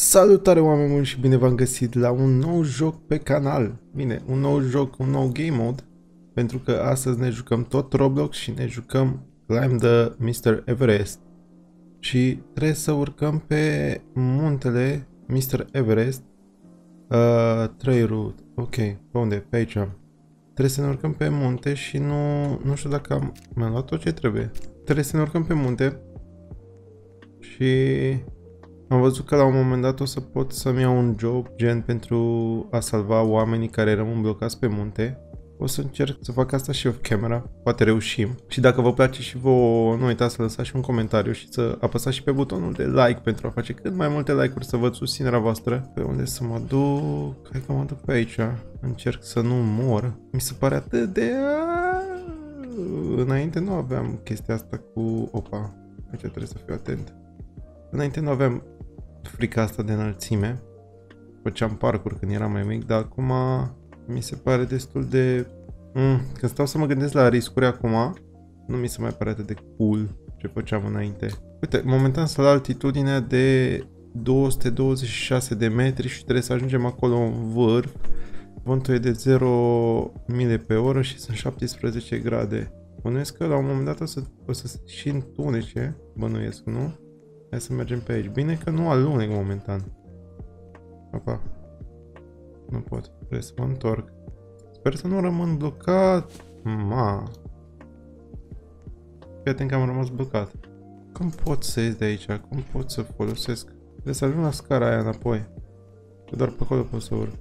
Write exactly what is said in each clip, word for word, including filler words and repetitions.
Salutare oameni buni și bine v-am găsit la un nou joc pe canal. Bine, un nou joc, un nou game mode, pentru că astăzi ne jucăm tot Roblox și ne jucăm Climb the mister Everest. Și trebuie să urcăm pe muntele mister Everest. Uh, trei route. Ok, pe unde? Pe aici. Trebuie să ne urcăm pe munte și nu, nu știu dacă am, mi-am luat tot ce trebuie. Trebuie să ne urcăm pe munte și am văzut că la un moment dat o să pot să-mi iau un job gen pentru a salva oamenii care rămân blocați pe munte. O să încerc să fac asta și off-camera, poate reușim. Și dacă vă place și vouă, nu uitați să lăsați și un comentariu și să apăsați și pe butonul de like pentru a face cât mai multe like-uri, să văd susținerea voastră. Pe unde să mă duc? Hai că mă duc pe aici. Încerc să nu mor. Mi se pare atât de... Înainte nu aveam chestia asta cu... Opa, aici trebuie să fiu atent. Înainte nu aveam frica asta de înălțime. Făceam parcuri când eram mai mic, dar acum... Mi se pare destul de... Mm, când stau să mă gândesc la riscuri acum, nu mi se mai pare atât de cool ce făceam înainte. Uite, momentan sunt la altitudinea de două sute douăzeci și șase de metri și trebuie să ajungem acolo în vârf. Vântul e de zero mile pe oră și sunt șaptesprezece grade. Bănuiesc că la un moment dat o să, o să se și întunece, bănuiesc, nu? Hai să mergem pe aici. Bine că nu alunec momentan. Opa. Nu pot. Trebuie să mă întorc. Sper să nu rămân blocat. Ma. Fii atent că am rămas blocat. Cum pot să ies de aici? Cum pot să folosesc? Trebuie să ajung la scara aia înapoi. Că doar pe acolo pot să urc.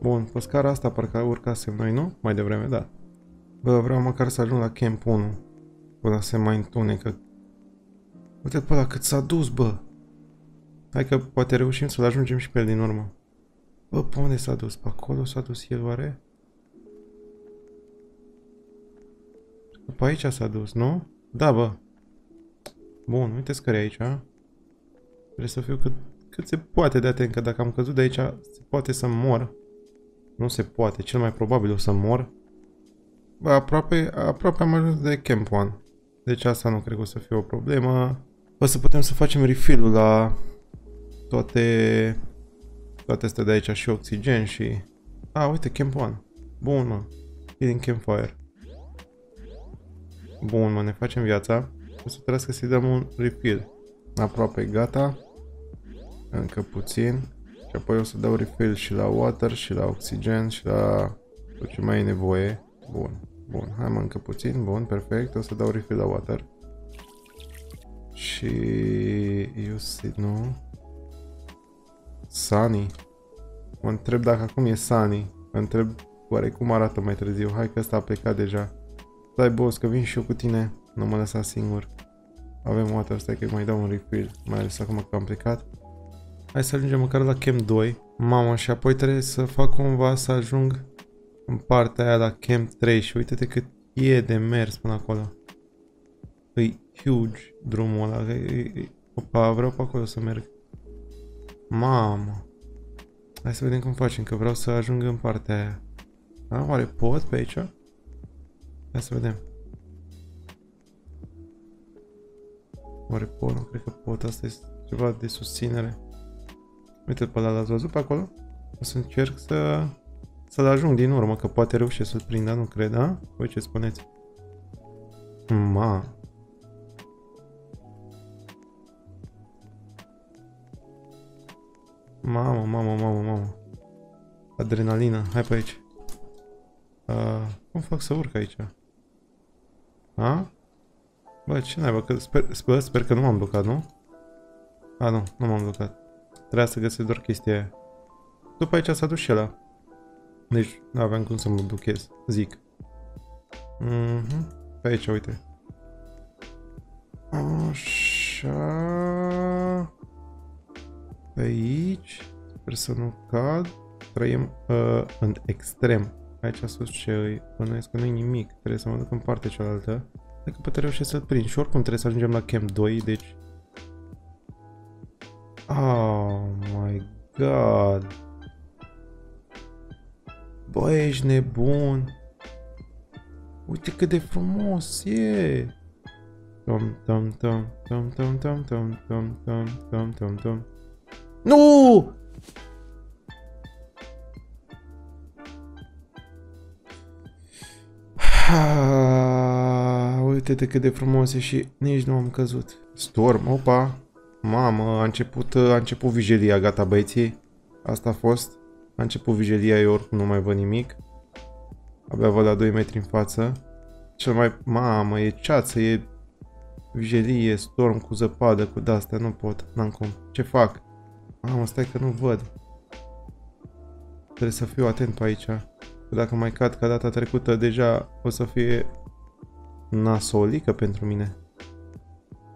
Bun, pe scara asta parcă urcasem noi, nu? Mai devreme, da. Bă, vreau măcar să ajung la camp unu. Până se mai întunecă. Uite pe ăla cât s-a dus, bă! Hai că poate reușim să-l ajungem și pe el din urmă. Bă, pe unde s-a dus? Pe acolo s-a dus el, oare? Pe aici s-a dus, nu? Da, bă. Bun, uite-ți care e aici, a? Trebuie să fiu cât, cât se poate de atent, că dacă am căzut de aici, se poate să mor. Nu se poate, cel mai probabil o să mor. Bă, aproape, aproape am ajuns de Camp One. Deci asta nu cred că o să fie o problemă. O să putem să facem refill-ul la... Toate, toate astea de aici, și oxigen și... A, uite, Camp One. Bun, mă. E din Campfire. Bun, mă, ne facem viața. O să trebuie să-i dăm un refill. Aproape gata. Încă puțin. Și apoi o să dau refill și la water, și la oxigen, și la tot ce mai e nevoie. Bun, bun. Hai, mă, încă puțin. Bun, perfect. O să dau refill la water. Și... eu să nu... Sunny. Mă întreb dacă acum e Sunny. Mă întreb oare cum arată mai târziu. Hai că ăsta a plecat deja. Stai, boss, că vin și eu cu tine. Nu mă lăsa singur. Avem o dată, stai că mai dau un refill. Mai ales acum că am plecat. Hai să ajungem măcar la Camp doi. Mamă, și apoi trebuie să fac cumva să ajung în partea aia la Camp trei. Și uite-te cât e de mers până acolo. E huge drumul ăla. Opa, vreau pe acolo să merg. Mamă. Hai să vedem cum facem, că vreau să ajung în partea aia. A, oare pot pe aici? Hai să vedem. Oare pot? Nu cred că pot. Asta e ceva de susținere. Uite pe ăla, l-ați văzut pe acolo? O să încerc să... să-l ajung din urmă, că poate reușesc să-l prind, dar nu cred, da? Voi ce spuneți? Ma. Mamă, mamă, mamă, mamă. Adrenalina, hai pe aici. Uh, cum fac să urc aici? A? Bă, ce naiba, că sper, sper, sper că nu m-am blocat, nu? A, nu, nu m-am blocat. Trebuia să găsesc doar chestia aia. După aici s-a dus și ăla. Deci, nu aveam cum să mă blochez, zic. Mm-hmm. Pe aici, uite. Așa... Pe aici, sper să nu cad, trăim uh, în extrem. Aici sus ce îi bănuiesc că nu-i nimic, trebuie să mă duc în partea cealaltă. Dacă poate reușesc să-l prind și oricum trebuie să ajungem la Camp doi, deci... Oh my god! Bă, ești nebun! Uite cât de frumos e! Tom, tom, tom, tom, tom, tom, tom, tom, tom, tom, tom, tom. Nu! Uite-te cât de frumos e și nici nu am căzut. Storm, opa! Mamă, a început, a început vigilia, gata băieții. Asta a fost. A început vigilia, eu oricum nu mai văd nimic. Abia văd la doi metri în față. Cel mai... Mamă, e ceață, e... Vigilie, storm cu zăpadă, cu de-astea, nu pot, n-am cum. Ce fac? Mamă, stai că nu văd. Trebuie să fiu atent pe aici. Dacă mai cad ca data trecută, deja o să fie nasolică pentru mine.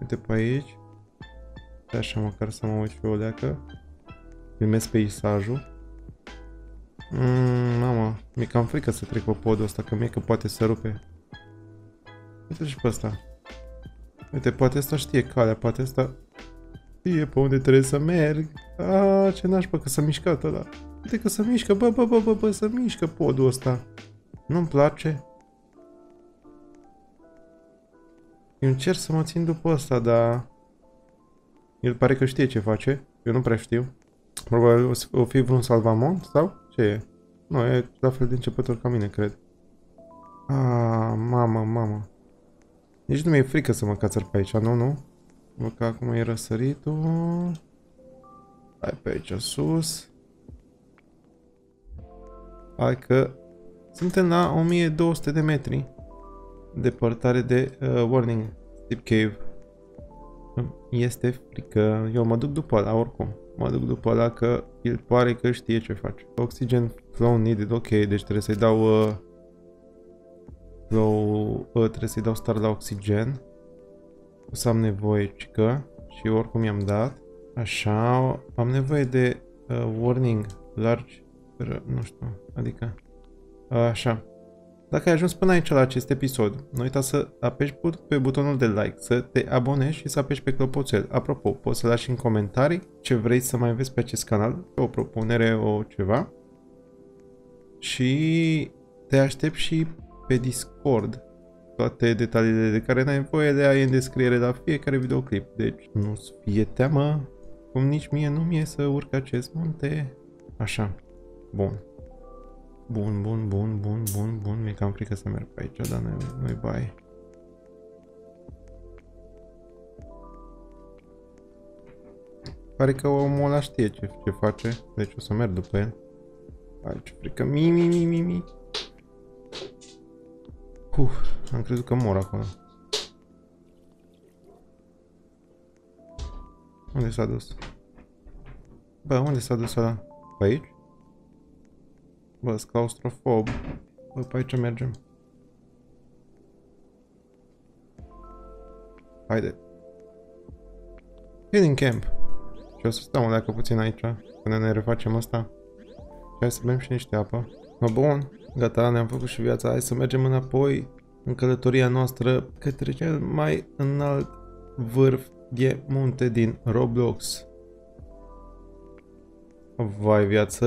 Uite pe aici. Așa măcar să mă uit și o leacă. Primesc peisajul. Mm, mama, mi-e cam frică să trec pe podul ăsta, că mie că poate să rupe. Uite și pe ăsta. Uite, poate ăsta știe calea, poate ăsta știe pe unde trebuie să merg. Aaa, ce nașpa, că s-a mișcat ăla. Uite că se mișcă, bă, bă, bă, bă, bă, se mișcă podul ăsta. Nu-mi place. Eu încerc să mă țin după ăsta, dar... El pare că știe ce face, eu nu prea știu. Probabil o fi vreun salvamont sau ce e? Nu, e la fel de începător ca mine, cred. Aaa, mamă, mamă. Nici nu mi-e frică să mă cațăr pe aici, nu, nu? Mă, că acum e răsăritul. Hai pe aici sus. Hai că suntem la o mie două sute de metri departare de uh, warning, steep cave. Este frică, eu mă duc după ăla oricum. Mă duc după ăla că el pare că știe ce face. Oxygen flow needed, ok, deci trebuie să-i dau uh, flow, uh, trebuie să-i dau start la oxigen. O să am nevoie, cică, și oricum i-am dat. Așa, am nevoie de uh, warning large, nu știu, adică, uh, așa. Dacă ai ajuns până aici la acest episod, nu uita să apeși pe butonul de like, să te abonezi și să apeși pe clopoțel. Apropo, poți să lași în comentarii ce vrei să mai vezi pe acest canal, o propunere, o ceva. Și te aștept și pe Discord. Toate detaliile de care n-ai nevoie le ai în descriere la fiecare videoclip. Deci nu-ți fie teamă, cum nici mie nu mi-e să urc acest munte. Așa, bun. Bun, bun, bun, bun, bun, bun, mi-e cam frică să merg pe aici, dar nu-i baie. Pare că omul ăla știe ce, ce face, deci o să merg după el. Ai, ce frică, mi, mi, mi, mi, mi. Uf, am crezut că mor acolo. Unde s-a dus? Bă, unde s-a dus ăla? Pe aici? Bă, sunt claustrofob. Bă, pe aici mergem. Haide. E din camp. Și o să stăm o leacă puțin aici, până ne refacem asta. Hai să bem și niște apă. Mă, bun. Gata, ne-am făcut și viața. Hai să mergem înapoi în călătoria noastră către cel mai înalt vârf de munte din Roblox. Vai, viață...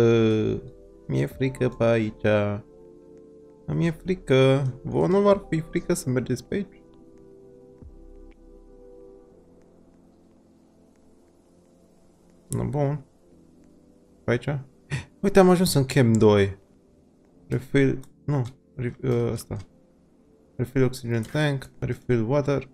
Mi-e frică pe aici. Mi-e frică. Vă nu v-ar fi frică să mergeți pe aici? No, bun. Pe aici? Uite, am ajuns în camp doi. Refill... Nu. Re, uh, asta. Refill oxygen tank. Refill water.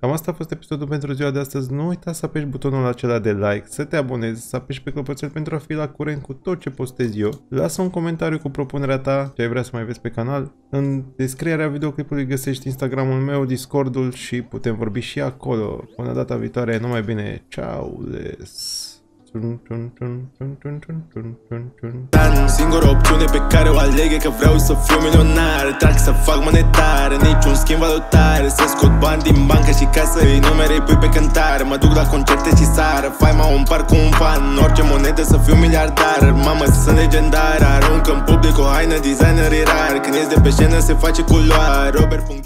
Cam asta a fost episodul pentru ziua de astăzi. Nu uita să apeși butonul acela de like, să te abonezi, să apeși pe clopoțel pentru a fi la curent cu tot ce postez eu. Lasă un comentariu cu propunerea ta, ce ai vrea să mai vezi pe canal. În descrierea videoclipului găsești Instagramul meu, Discordul și putem vorbi și acolo. Până data viitoare, numai bine. Ciao les. Singura opțiune pe care o aleg e că vreau să fiu milionar. Trag să fac monetare, niciun schimb valutar. Să scot bani din bancă și ca să-i numere îi pui pe cântare. Mă duc la concerte și sară, faima o împar cu un fan. Orice monedă să fiu miliardar, mamă sunt legendar. Arunc în public o haină, designer e rar. Când ies de pe scenă se face culoare. Robert